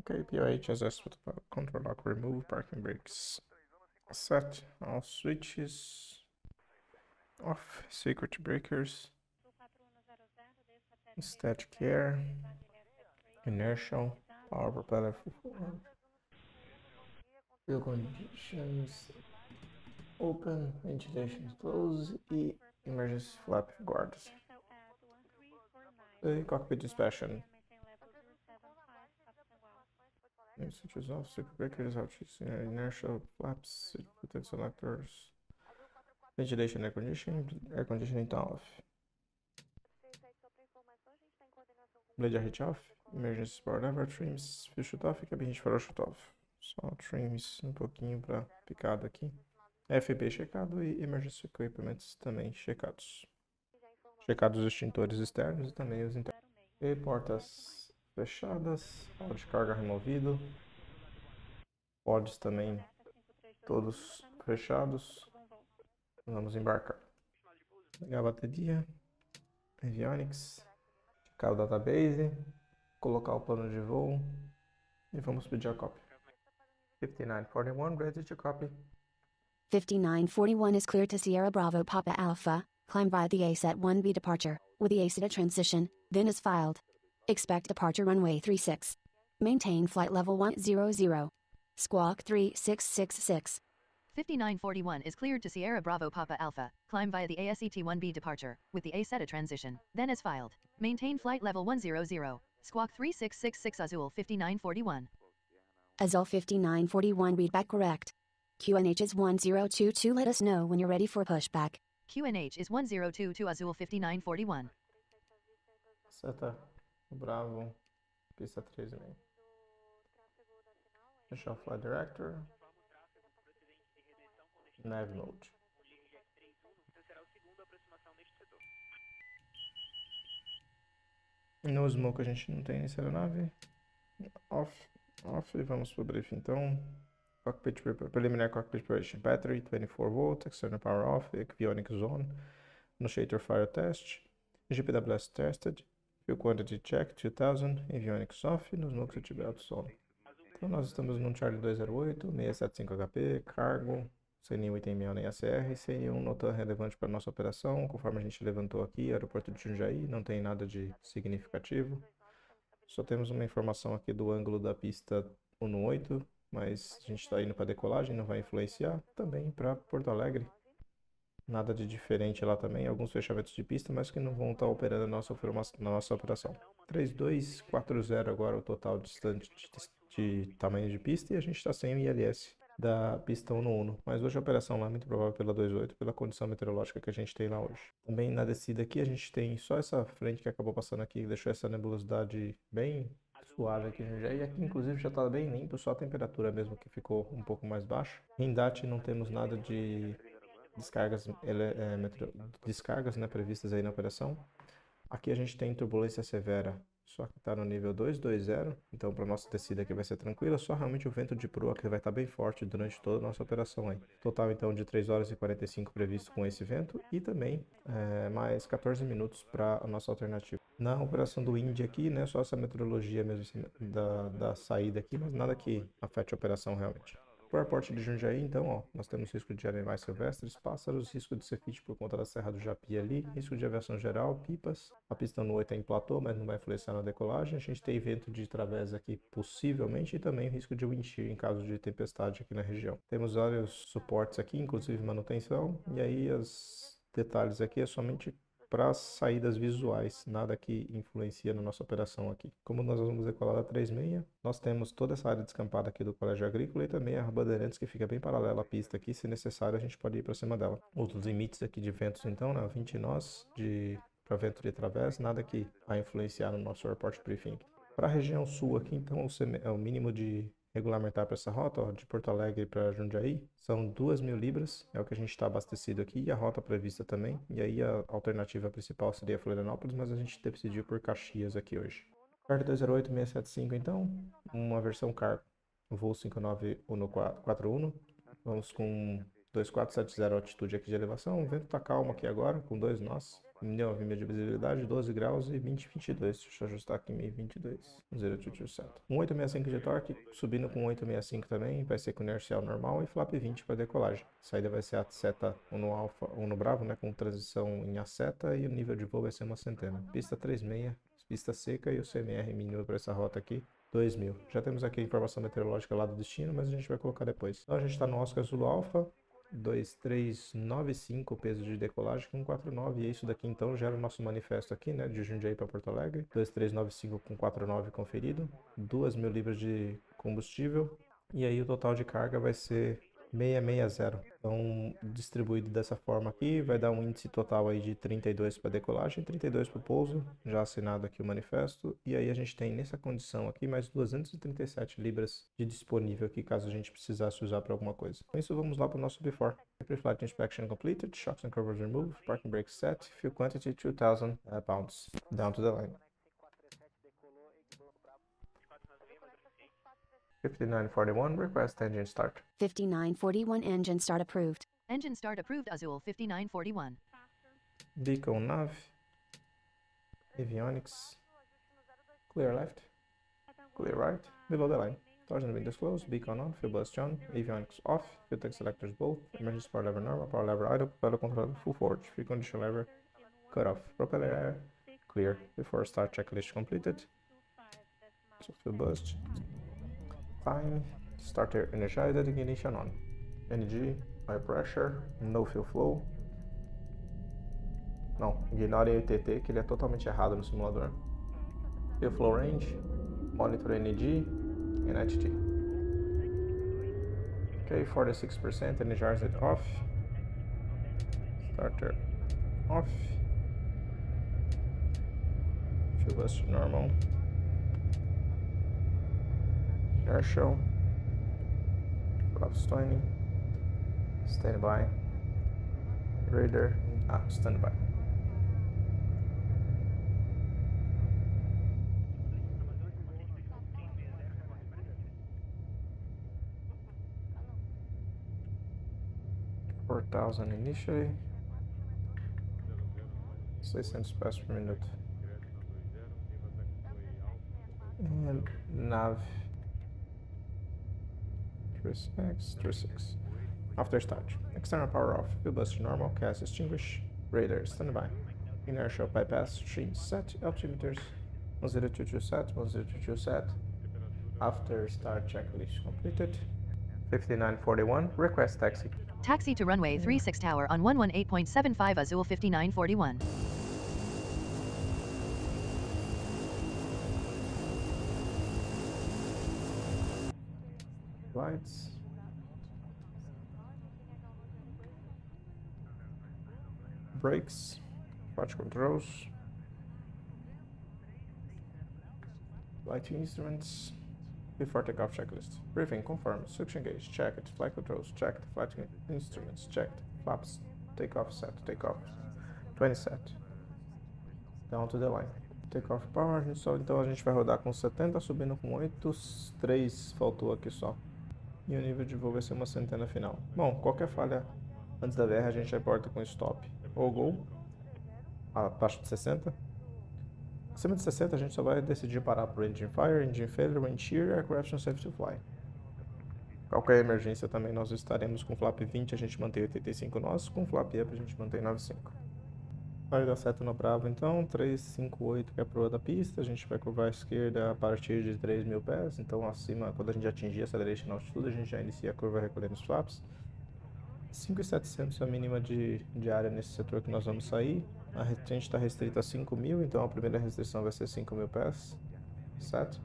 Okay, POH has asked for the control lock, remove parking brakes. Set all switches. Off circuit breakers. Static air. Inertial. Power propeller. Fuel conditions. Open. Ventilation closed. E emergency flap guards. The cockpit dispatching. Switches off, circuit breakers, inertial flaps, protect selectors, ventilation, air conditioning tá off. Blade arret off, emergency power lever, trims, fio chute off e cabine de farol chute off. Só trims um pouquinho para picado aqui. FB checado e emergency equipments também checados. Checados os extintores externos e também os internos. E portas fechadas, pó de carga removido, pods também todos fechados. Vamos embarcar. Pegar a bateria, avionics, checar o database, colocar o plano de voo e vamos pedir a cópia. 5941, ready to copy. 5941 is clear to Sierra Bravo Papa Alpha, climb by the ASET 1B departure, with the ASET transition, then is filed. Expect departure runway 36. Maintain flight level 100. Squawk 3666. 5941 is cleared to Sierra Bravo Papa Alpha. Climb via the ASET 1B departure, with the ASETA transition, then as filed. Maintain flight level 100. Squawk 3666 Azul 5941. Azul 5941 read back correct. QNH is 1022, let us know when you're ready for pushback. QNH is 1022 Azul 5941. SETA Bravo, pista 3,5. Deixar o Flight Director. Nav Mode. No Smoke a gente não tem nessa aeronave. Off, e vamos para o brief então. Cockpit Preliminary Cockpit Preparation Battery, 24V, External Power Off, Avionics On, Initiator Fire Test, GPWS Tested. Fuel Quantity Check 2000, Avionics Off, nos núcleos de belts on. Então nós estamos no Charlie 208, 675HP, cargo, CN1 item 1000 na IACR, CN1 nota relevante para nossa operação, conforme a gente levantou aqui, aeroporto de Jundiaí, não tem nada de significativo. Só temos uma informação aqui do ângulo da pista 18, mas a gente está indo para decolagem, não vai influenciar. Também para Porto Alegre. Nada de diferente lá também, alguns fechamentos de pista, mas que não vão estar operando na nossa operação. 3240 agora o total distante de tamanho de pista, e a gente está sem o ILS da pista 111. Mas hoje a operação lá é muito provável pela 28, pela condição meteorológica que a gente tem lá hoje. Também na descida aqui a gente tem só essa frente que acabou passando aqui, que deixou essa nebulosidade bem suave aqui, e aqui inclusive já está bem limpo, só a temperatura mesmo que ficou um pouco mais baixa. Em DAT não temos nada de descargas né, previstas aí na operação. Aqui a gente tem turbulência severa, só que está no nível 220, então para nossa descida aqui vai ser tranquila, só realmente o vento de proa que vai estar bem forte durante toda a nossa operação aí. Total então de 3 horas e 45 previsto com esse vento e também mais 14 minutos para a nossa alternativa. Na operação do Indy aqui, né, só essa meteorologia mesmo da saída aqui, mas nada que afete a operação realmente. Para o aeroporto de Jundiaí, então, ó, nós temos risco de animais silvestres, pássaros, risco de cefite por conta da Serra do Japi ali, risco de aviação geral, pipas. A pista no 8 é em platô, mas não vai influenciar na decolagem. A gente tem vento de travessa aqui, possivelmente, e também risco de wind shear em caso de tempestade aqui na região. Temos vários suportes aqui, inclusive manutenção, e aí os detalhes aqui é somente para as saídas visuais, nada que influencia na nossa operação aqui. Como nós vamos decolar da 36, nós temos toda essa área descampada aqui do Colégio Agrícola e também a Bandeirantes que fica bem paralela à pista aqui, se necessário a gente pode ir para cima dela. Outros limites aqui de ventos então, né? 20 nós para vento de través, nada que vai influenciar no nosso airport briefing. Para a região sul aqui então, o mínimo de regulamentar para essa rota, ó, de Porto Alegre para Jundiaí, são 2.000 libras, é o que a gente está abastecido aqui, e a rota prevista também, e aí a alternativa principal seria Florianópolis, mas a gente decidiu por Caxias aqui hoje. Charlie 208675 então, uma versão cargo, voo 59141, vamos com 2470 altitude aqui de elevação, o vento está calmo aqui agora, com 2 nós, 9,5 de visibilidade, 12 graus e 20,22. Deixa eu ajustar aqui, 1022. 0,227. 1,865 de torque, subindo com 1,865 também. Vai ser com inercial normal e flap 20 para decolagem. Saída vai ser a seta 1 no alfa, 1 no bravo, né? Com transição em seta e o nível de voo vai ser uma centena. Pista 36, pista seca e o CMR mínimo para essa rota aqui. 2000. Já temos aqui a informação meteorológica lá do destino, mas a gente vai colocar depois. Então a gente está no Oscar Zulu Alpha, 2395, peso de decolagem com 49. E isso daqui então gera o nosso manifesto aqui, né? De Jundiaí para Porto Alegre. 2395 com 49 conferido. 2.000 libras de combustível. E aí o total de carga vai ser 660. Então, distribuído dessa forma aqui, vai dar um índice total aí de 32 para decolagem, 32 para o pouso, já assinado aqui o manifesto. E aí a gente tem nessa condição aqui mais 237 libras de disponível aqui, caso a gente precisasse usar para alguma coisa. Com isso, vamos lá para o nosso before. Pre-flight inspection completed, shocks and covers removed, parking brake set, fuel quantity 2,000 pounds, down to the line. 5941, request engine start. 5941, engine start approved. Engine start approved, Azul 5941. Beacon nav, avionics, clear left, clear right, below the line. Torsion windows closed, beacon on, fuel blast on, avionics off, fuel tank selectors both, emergency power lever normal, power lever idle, propeller controller full forward, free condition lever cut off, propeller air, clear. Before start checklist completed, so fuel blast. Time, starter energized, ignition on. NG, high pressure, no fuel flow. Não, ignore o TT que ele é totalmente errado no simulador. Fuel flow range, monitor NG, NETP. Ok, 46% energized off. Starter off. Fuel bus normal. Airshow, collapse timing, standby, radar, standby. $4,000 initially, 600 pass per minute, and nav. 36, 36. After start, external power off, fuel bus normal, gas extinguish, radar standby, inertial bypass, trim set, altimeters, 1022 set, 1022 set. After start checklist completed. 5941, request taxi. Taxi to runway 36 tower on 118.75 Azul 5941. Lights. Brakes, patch controls, lighting instruments, before takeoff checklist, briefing confirmed, suction gauge checked, flight controls checked, flight instruments checked, flaps, takeoff set, takeoff 20 set, down to the line. Takeoff power, então a gente vai rodar com 70, subindo com 8, 3 faltou aqui só. E o nível de voo vai ser uma centena final. Bom, qualquer falha antes da VR a gente reporta com stop ou gol, abaixo de 60. Acima de 60 a gente só vai decidir parar por engine fire, engine failure, wind shear, aircraft not safe to fly. Qualquer emergência também nós estaremos com flap 20, a gente mantém 85 nós, com flap up a gente mantém 95. Vai da seta no bravo então, 358 que é a proa da pista, a gente vai curvar à esquerda a partir de 3.000 pés, então acima, quando a gente atingir essa direção na altitude, a gente já inicia a curva recolhendo os flaps. 5.700 é a mínima de área nesse setor que nós vamos sair, a gente está restrita a 5.000, então a primeira restrição vai ser 5.000 pés, certo?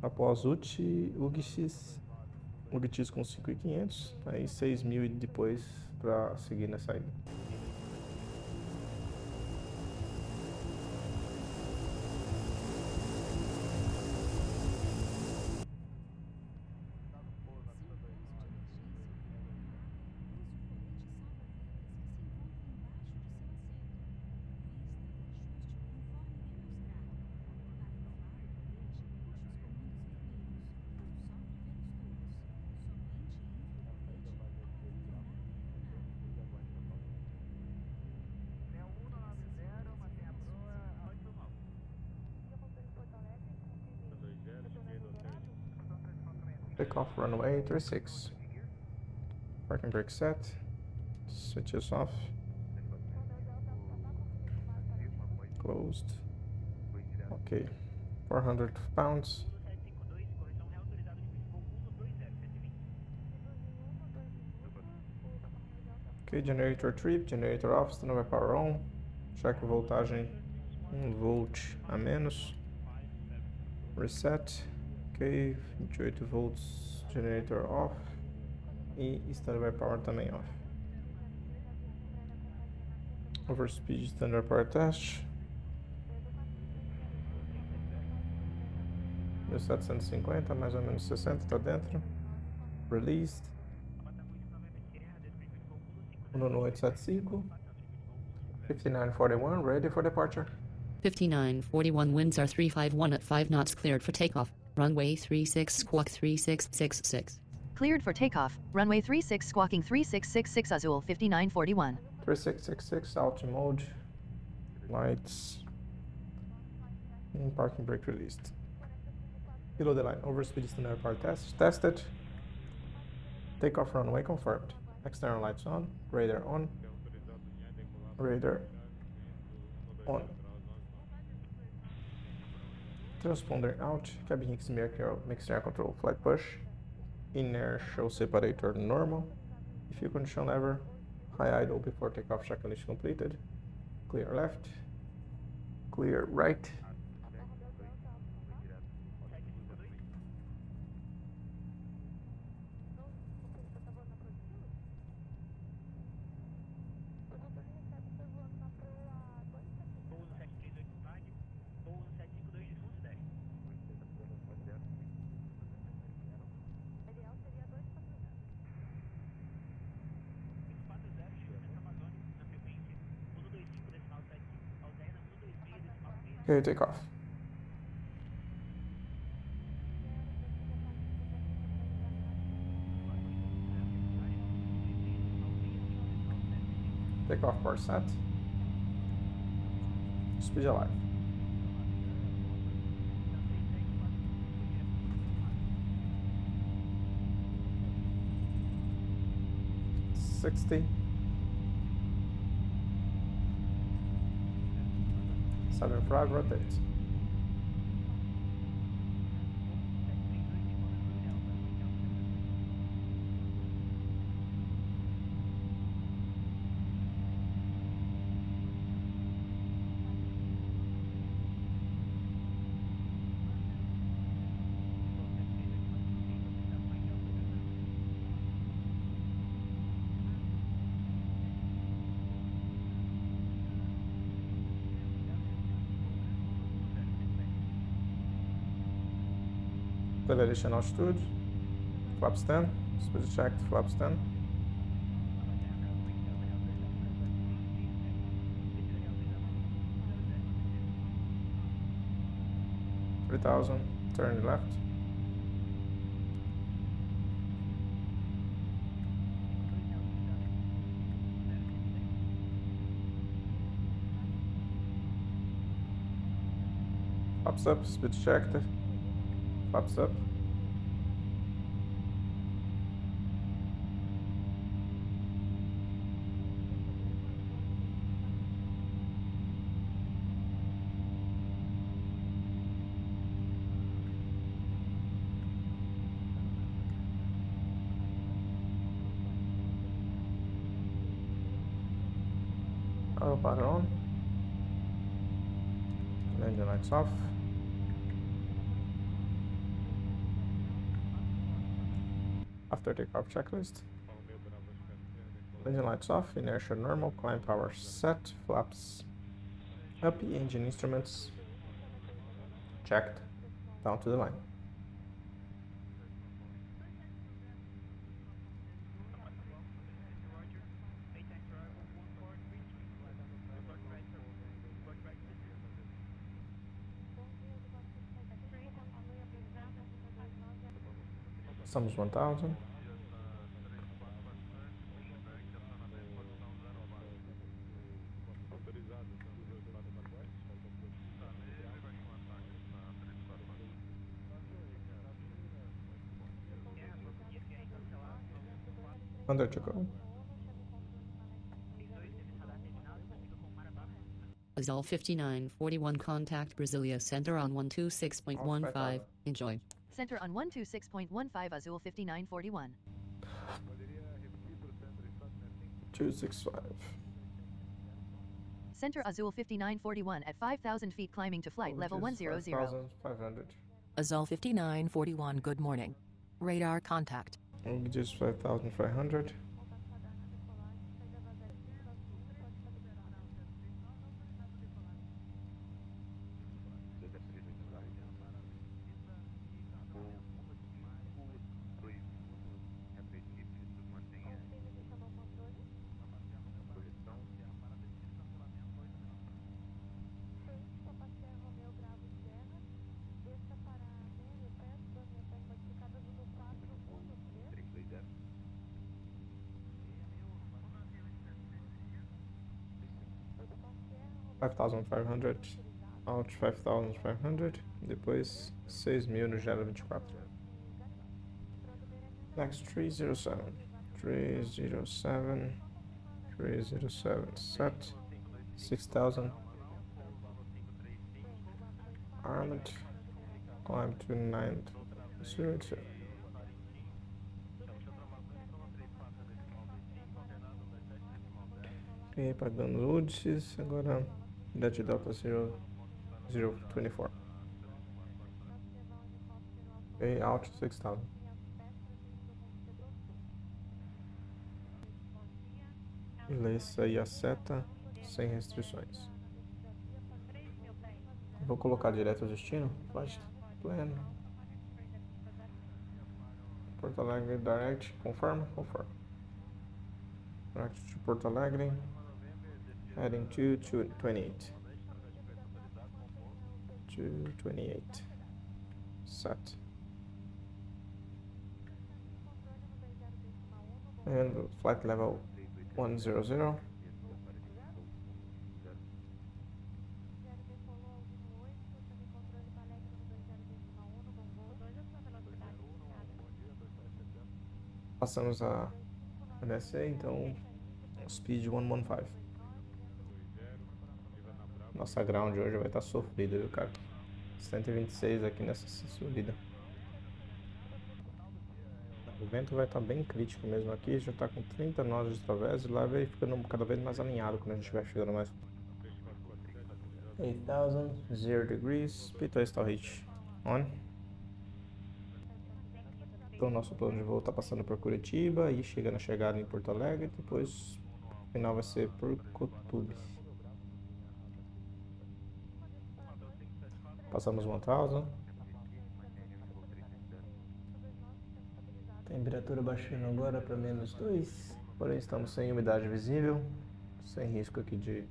Após UGX com 5.500, aí 6.000 e depois para seguir na saída. Takeoff runway 36. Parking brake set. Switches off. Closed. Ok. 400 pounds. Ok, generator trip, generator off, standby power on. Check voltagem 1 volt a menos. Reset. Ok, 28 volts, generator off. E standby power também off. Overspeed, standby power test. 1750, mais ou menos 60, tá dentro. Released. 19875. 5941, ready for departure. 5941, winds are 351 at 5 knots, cleared for takeoff. Runway 36, squawk 3666. Cleared for takeoff. Runway 36, squawking 3666, Azul 5941. 3666, auto mode. Lights. And parking brake released. Below the line, overspeed standard power test. Tested. Takeoff runway confirmed. External lights on. Radar on. Radar on. Transponder out. Cabin Hicks mixed air control flight push. Inertial separator normal. If you condition lever, high idle before takeoff checklist completed. Clear left. Clear right. Okay, take off. Take off power set. Speed alive. Southern 5, rotate. Acceleration altitude, flaps 10, speed checked, flaps 10. $3,000, turn left. Flaps up, speed checked. Flaps up. Auto power on. Engine lights off. After takeoff checklist. Engine lights off, inertia normal, climb power set, flaps up, engine instruments checked, down to the line. Sums 1000. André, deixa eu... Azul 5941, contact Brasilia Center on 126.15. Enjoy. Center on 126.15, Azul 5941. 265. Center Azul 5941 at 5,000 feet climbing to flight level 100. 5,500. Azul 5941, good morning. Radar contact. Just 5,500. Out 5,500, depois 6.000 no Gera 24. Next 307, set 6,000. Armed, climb to 902. E aí, pagando UDIs agora. That you Delta 0024. Okay, out 6,000. Leça e a seta sem restrições. Vou colocar direto o destino. Flash plano. Porto Alegre direct. Conforme? Conforme. Direct de Porto Alegre. Heading 228. 228. Set. And flight level 100. Passamos a NSA, então speed 115. Nossa ground hoje vai estar sofrida, viu, cara? 126 aqui nessa subida. O vento vai estar bem crítico mesmo aqui. Já está com 30 nós de través e lá vai ficando cada vez mais alinhado quando a gente vai chegando mais. 8,000, 0 degrees, P2 stall hit on. Então, nosso plano de voo está passando por Curitiba e chegando a chegada em Porto Alegre. Depois, o final vai ser por COTUB. Passamos 1,000. Temperatura baixando agora para -2. Porém, estamos sem umidade visível, sem risco aqui de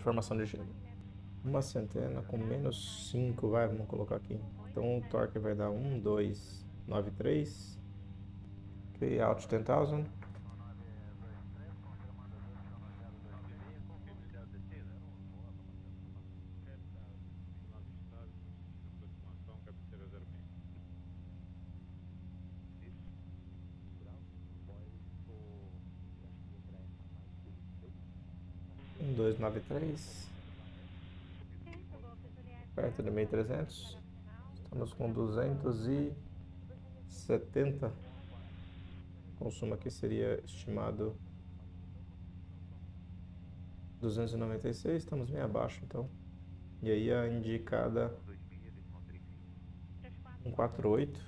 formação de gelo. Uma centena com -5, vai, vamos colocar aqui. Então o torque vai dar 1,293. Ok, out 10,000. Perto de 1.300. Estamos com 270. O consumo aqui seria estimado 296. Estamos bem abaixo, então. E aí a indicada 148.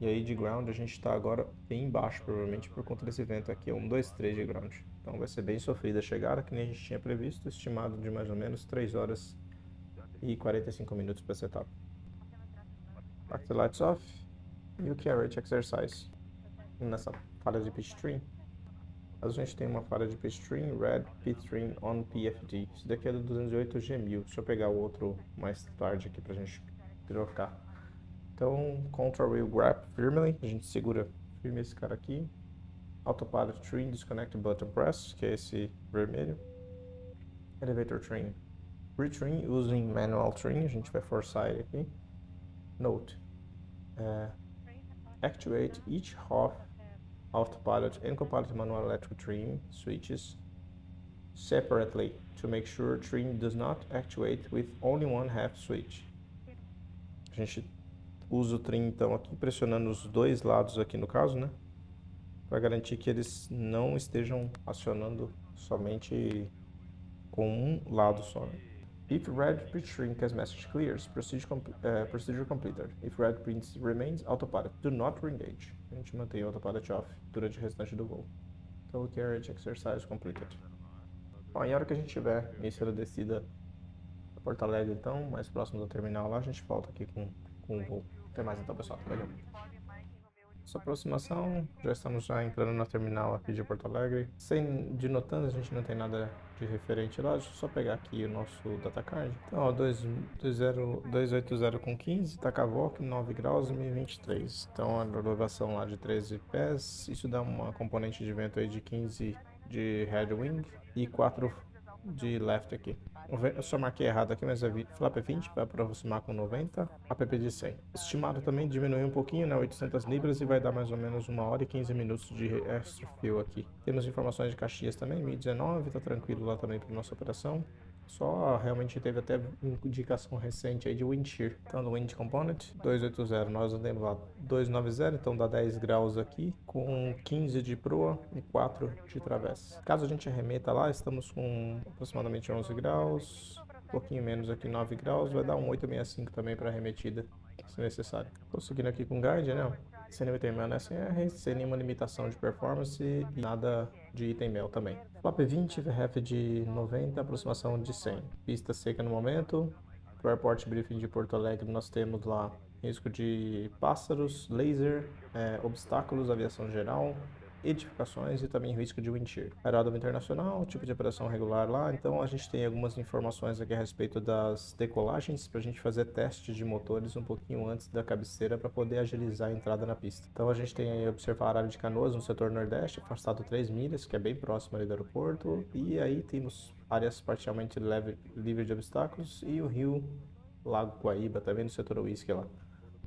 E aí de ground a gente está agora bem embaixo, provavelmente por conta desse vento aqui. 123 de ground. Então vai ser bem sofrida a chegada, que nem a gente tinha previsto, estimado de mais ou menos 3 horas e 45 minutos para essa etapa. Back the lights off, e o carriage exercise. Nessa falha de pitstream, a gente tem uma falha de pitstream, red pitstream on PFD. Isso daqui é do 208 G1000, deixa eu pegar o outro mais tarde aqui para a gente trocar. Então, control wheel grab firmly, a gente segura firme esse cara aqui. Autopilot trim, disconnect button press, que é esse vermelho. Elevator trim, retrim using manual trim, a gente vai forçar ele aqui. Note, activate each half autopilot and copilot manual electrical trim switches separately to make sure trim does not actuate with only one half switch. A gente usa o trim então aqui pressionando os dois lados aqui no caso, né? Para garantir que eles não estejam acionando somente com um lado só. Né? If red pre-shrink as message clears, procedure completed. If red print remains, autopilot do not re-engage. A gente mantém o autopilot off durante o restante do voo. Então, carriage exercise completed. Bom, e a hora que a gente tiver início da descida a Porto Alegre, então, mais próximo do terminal lá, a gente volta aqui com o voo. Até mais então, pessoal. Valeu. Essa aproximação, já estamos já entrando na terminal aqui de Porto Alegre. Sem de notandas, a gente não tem nada de referente lá. Deixa eu só pegar aqui o nosso datacard. Então, ó, 280 com 15, Takavok, 9 graus, 1023. Então, a elevação lá de 13 pés. Isso dá uma componente de vento aí de 15 de headwind e 4 de left aqui. Eu só marquei errado aqui, mas é flap 20 para aproximar com 90, app de 100. Estimado também diminuiu um pouquinho, né, 800 libras e vai dar mais ou menos 1 hora e 15 minutos de extra fuel aqui. Temos informações de Caxias também, 1019, tá tranquilo lá também para nossa operação. Só realmente teve até indicação recente aí de wind shear. Então no wind component, 280, nós andamos lá 290, então dá 10 graus aqui, com 15 de proa e 4 de travessa. Caso a gente arremeta lá, estamos com aproximadamente 11 graus, um pouquinho menos aqui, 9 graus, vai dar um 865 também para arremetida, se necessário. Tô seguindo aqui com guide, né? Sem nenhum item mel na SR, sem nenhuma limitação de performance e nada de item mel também. Flap 20, VRF de 90, aproximação de 100. Pista seca no momento. Para o airport briefing de Porto Alegre nós temos lá risco de pássaros, laser, obstáculos, aviação geral, edificações e também risco de wind shear. Aeródromo internacional, tipo de operação regular lá, então a gente tem algumas informações aqui a respeito das decolagens para a gente fazer teste de motores um pouquinho antes da cabeceira para poder agilizar a entrada na pista. Então a gente tem aí observar a área de Canoas no setor nordeste, afastado 3 milhas, que é bem próximo ali do aeroporto, e aí temos áreas parcialmente livre de obstáculos e o rio Lago Coaíba, também no setor Whisky lá.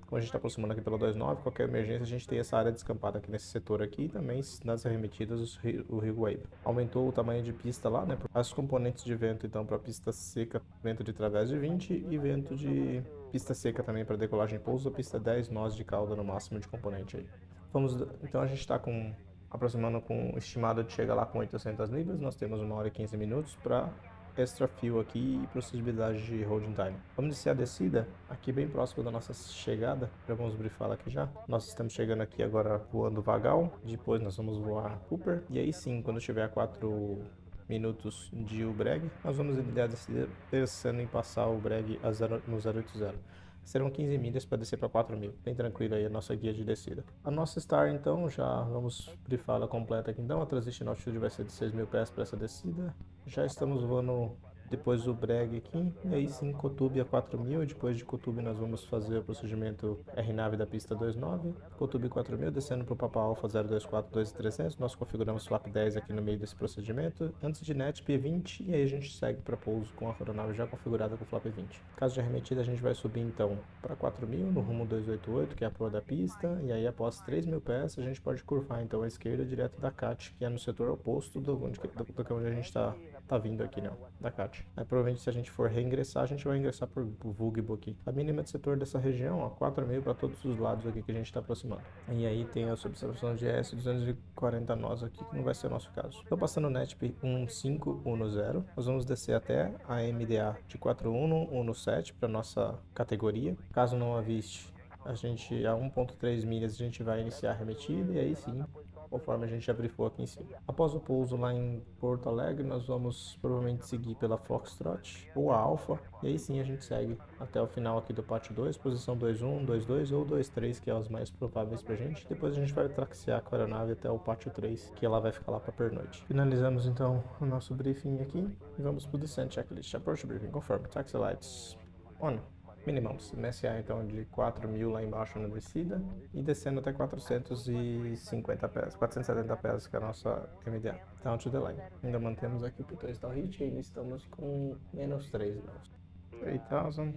Como a gente está aproximando aqui pela 29, qualquer emergência a gente tem essa área descampada aqui nesse setor aqui e também nas arremetidas o rio Guaíba. Aumentou o tamanho de pista lá, né? As componentes de vento então para pista seca, vento de través de 20 e vento de pista seca também para decolagem e pouso, pista 10 nós de cauda no máximo de componente aí. Vamos, então a gente está com aproximando com estimado de chegar lá com 800 libras, nós temos 1 hora e 15 minutos para extra fuel aqui e possibilidade de holding time. Vamos iniciar a descida aqui bem próximo da nossa chegada, já vamos brifá-la aqui já. Nós estamos chegando aqui agora voando Vagal, depois nós vamos voar Cooper e aí sim, quando tiver a 4 minutos de UBRE, nós vamos iniciar a descida pensando em passar o UBRE no 080. Serão 15 milhas para descer para 4.000, bem tranquilo aí a nossa guia de descida. A nossa Star então, já vamos brifá-la completa aqui então, a transition altitude vai ser de 6.000 pés para essa descida. Já estamos voando depois do breg aqui, e aí sim COTUB a 4.000, depois de COTUB nós vamos fazer o procedimento RNAV da pista 29, COTUB 4.000, descendo para o Papa Alpha 024-2300, nós configuramos flap 10 aqui no meio desse procedimento, antes de NETP 20, e aí a gente segue para pouso com a aeronave já configurada com flap 20. Caso de arremetida a gente vai subir então para 4.000 no rumo 288, que é a proa da pista, e aí após 3.000 pés a gente pode curvar então à esquerda direto da CAT, que é no setor oposto do que a gente está vindo aqui, né, da CAT. Aí, provavelmente se a gente for reingressar, a gente vai ingressar por Vugbo aqui. A mínima de setor dessa região, ó, 4.000 para todos os lados aqui que a gente está aproximando. E aí tem a observação de S240 nós aqui, que não vai ser o nosso caso. Então passando o NETP 1510, nós vamos descer até a MDA de 4117 para nossa categoria. Caso não aviste, a gente a 1.3 milhas a gente vai iniciar a arremetida e aí sim, conforme a gente já brifou aqui em cima. Após o pouso lá em Porto Alegre, nós vamos provavelmente seguir pela Foxtrot ou a Alpha, e aí sim a gente segue até o final aqui do pátio 2, posição 21, 22 ou 23, que é os mais prováveis pra gente. Depois a gente vai traxear com a aeronave até o pátio 3, que ela vai ficar lá pra pernoite. Finalizamos então o nosso briefing aqui e vamos pro descent checklist. Approach briefing, confirm, taxi lights on. Minimums, MSA então de 4.000 lá embaixo na descida e descendo até 450 pés, 470 pés que é a nossa MDA, down to the line. Ainda mantemos aqui o P2 da hit e ainda estamos com menos 3 graus. 3.000,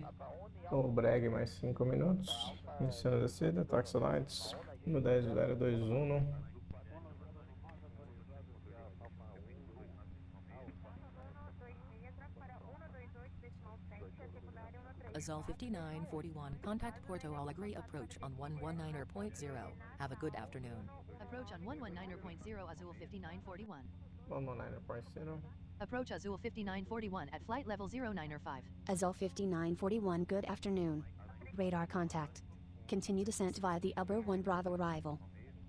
o breg mais 5 minutos, iniciando a descida, taxi lights, no 10.021, Azul 5941, contact Porto Alegre, approach on 119er.0. Have a good afternoon. Approach on 119er.0 Azul 5941. 119er.0. Approach Azul 5941 at flight level 09er 5. Azul 5941, good afternoon. Radar contact. Continue descent via the Uber 1 Bravo arrival.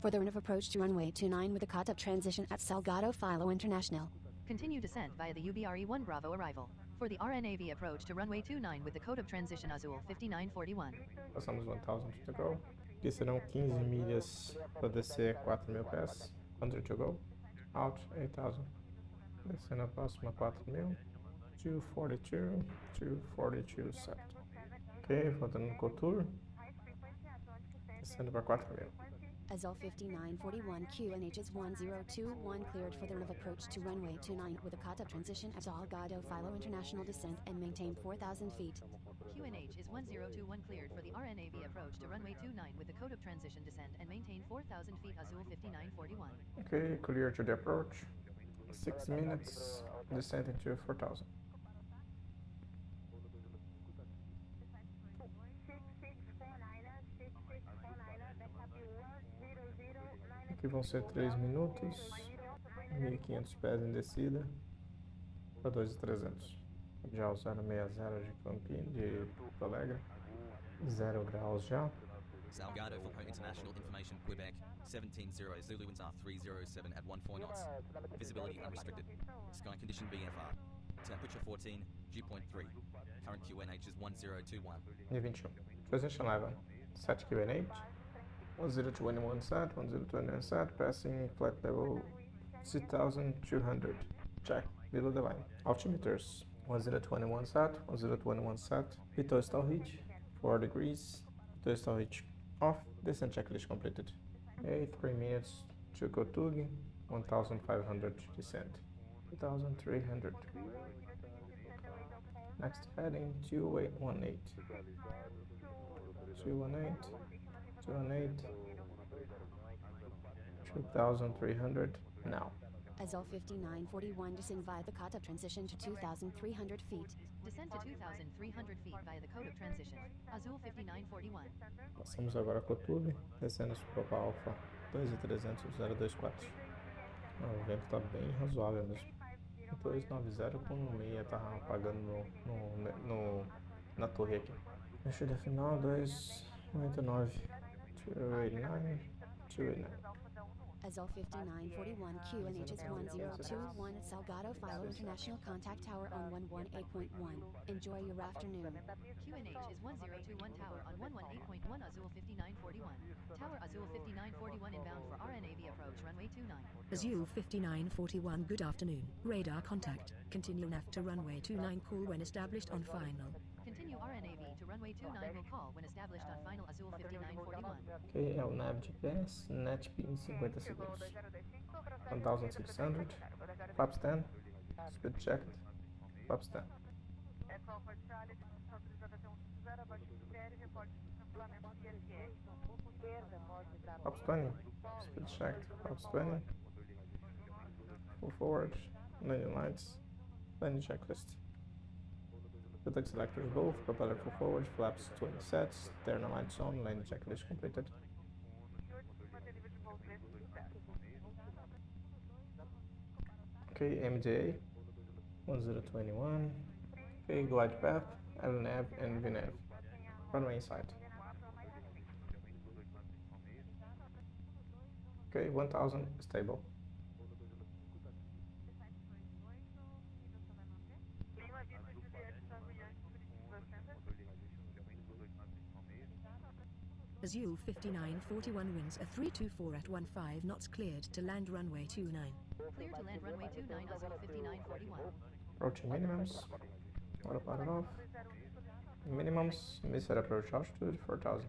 Further in of approach to runway 29 with a COTUB transition at Salgado Filho International. Continue descent via the UBRE 1 Bravo arrival. For the RNAV approach to runway 29 with the COTUB transition Azul 5941. Passamos 1,000 to go. Que serão 15 milhas para descer 4.000 pés. 100 to go. Out 8,000. Descendo a próxima 4.000, 242, 242, certo. Ok, voltando no Cotur, descendo para 4.000. Azul 5941, QNH is 1021, cleared for the RNAV approach to runway 29 with a COTUB transition at Salgado Filho International, descent and maintain 4,000 feet. QNH is 1021, cleared for the RNAV approach to runway 29 with a COTUB transition, descent and maintain 4,000 feet. Azul 5941. Ok, clear to the approach. 6 minutes, descending to 4,000. Aqui vão ser 3 minutos, 1.500 pés em descida, para 2.300. Já o 060 de Campinas, de Porto Alegre, 0 graus já. Salgado Filho International, information Quebec, 170 Zulu winds are 307 at 14 knots. Visibility unrestricted. Sky condition BFR. Temperature 14, dew point 3. Current QNH is 1021. Dia 21. Transition level. Set QNH. 1021 set, 1021 set, passing flight level 6200. Check, below the line. Altimeters. 1021 set, 1021 set. Pitot stall hitch, 4 degrees. To stall hitch off, descent checklist completed. 3 minutes to COTUB, 1500 descent, 2300. Next heading 2818, 218, 218, 2300 now. Azul 5941, descend via the COTUB transition to 2,300 feet. Descend to 2,300 feet via the COTUB transition. Azul 5941. Passamos agora a COTUB, descendo para Alfa 2,300,024. O vento está bem razoável mesmo. 290 com meia, tá apagando na torre aqui. Mexida final 289, 289, 289. Azul 5941, QNH is 1021 at Salgado Filho International, contact tower on 118.1. Enjoy your afternoon. QNH is 1021, tower on 118.1, Azul 5941. Tower Azul 5941 inbound for RNAV approach runway 29. Azul 5941, good afternoon. Radar contact. Continue NAV to runway 29, call when established on final. Continue RNAV to runway 29, will call when established on final. Azul 5941. Ok, é o NAV de pés, NETP em 50 segundos. 1600, flaps 10, speed checked, flaps 10. Flaps 20, speed checked, flaps 20. Full forward, landing lights, landing checklist. Flight selectors both, propeller for forward, flaps 20 sets, turn lights on, landing checklist completed. Ok, MDA 1021. Ok, glide path, LNAV and VNAV. Runway inside. Ok, 1000 stable. Azul 5941, winds are 324 at 15 knots, cleared to land runway 29. Clear to land runway 29, Azul 5941. Approaching minimums. Auto pilot off. Minimums, missed approach altitude 4000.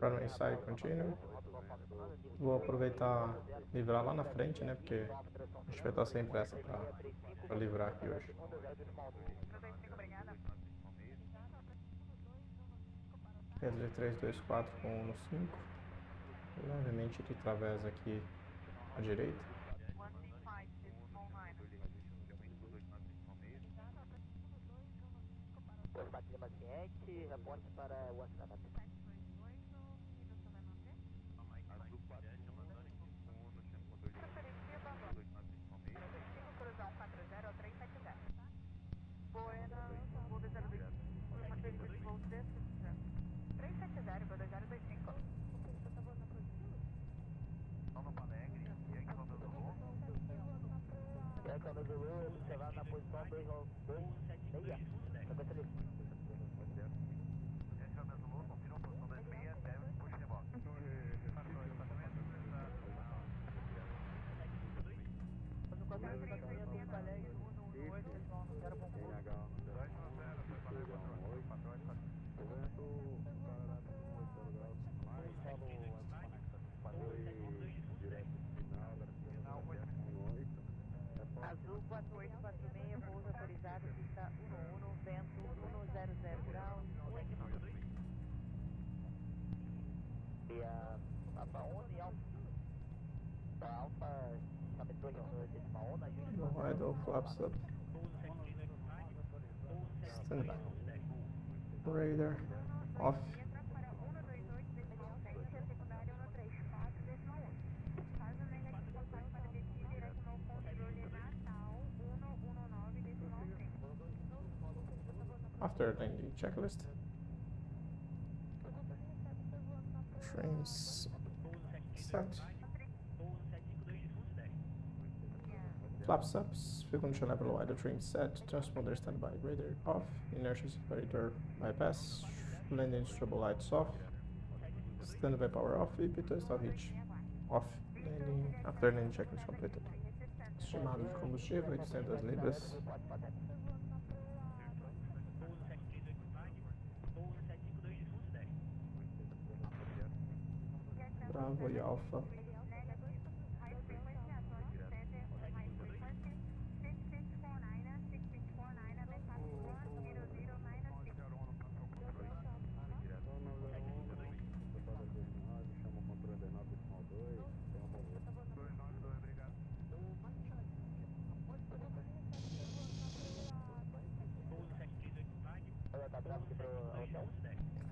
Para o ensaio contínuo. Vou aproveitar livrar lá na frente, né? Porque a gente vai estar sem pressa para livrar aqui hoje. LG324 com 1,5. Levemente ele atravessa aqui à direita. Reporte para o WhatsApp. Você vai na posição 276. Azul 4846, pouso autorizado, pista 11, vento 100 graus, e a Alfa 11 Alfa, sabe, 2 décima onda, idle flaps up, stand by, radar off. After landing checklist, trains set, flaps up, frequency level idle, train set, transponder standby, radar off, inertia separator bypass, landing strobe lights off, standby power off, EPTO stall hitch off, landing, after landing checklist completed. Estimado de combustível 800 libras. Bravo e Alfa.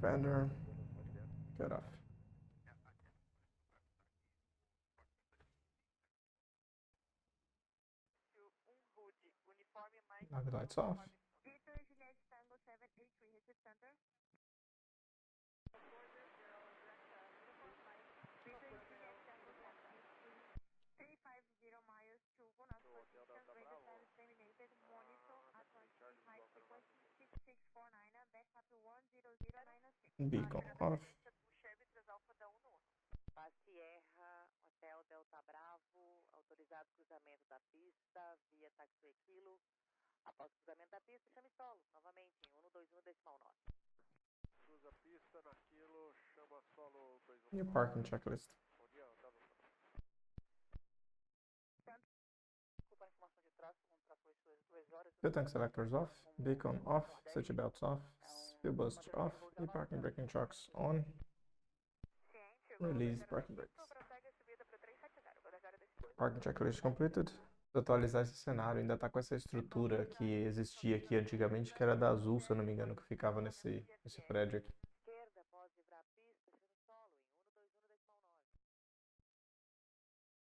Fender, get off. Have the lights off. Beacon off. Sierra, Hotel Delta Bravo, autorizado cruzamento da pista, via taxiway Kilo. Após o cruzamento da pista, chame solo, novamente, 121 decimal 9. Cruza a pista na Kilo, chama solo 219. New parking checklist. Desculpa a informação de tráfego, como tráfego foi 2 horas. Fuel tank selectors off, beacon off, safety belts off, fuel bust off, e parking braking shocks on. Release parking brakes. Parking checklist completed. Atualizar esse cenário, ainda tá com essa estrutura que existia aqui antigamente, que era da Azul, se eu não me engano, que ficava nesse prédio aqui.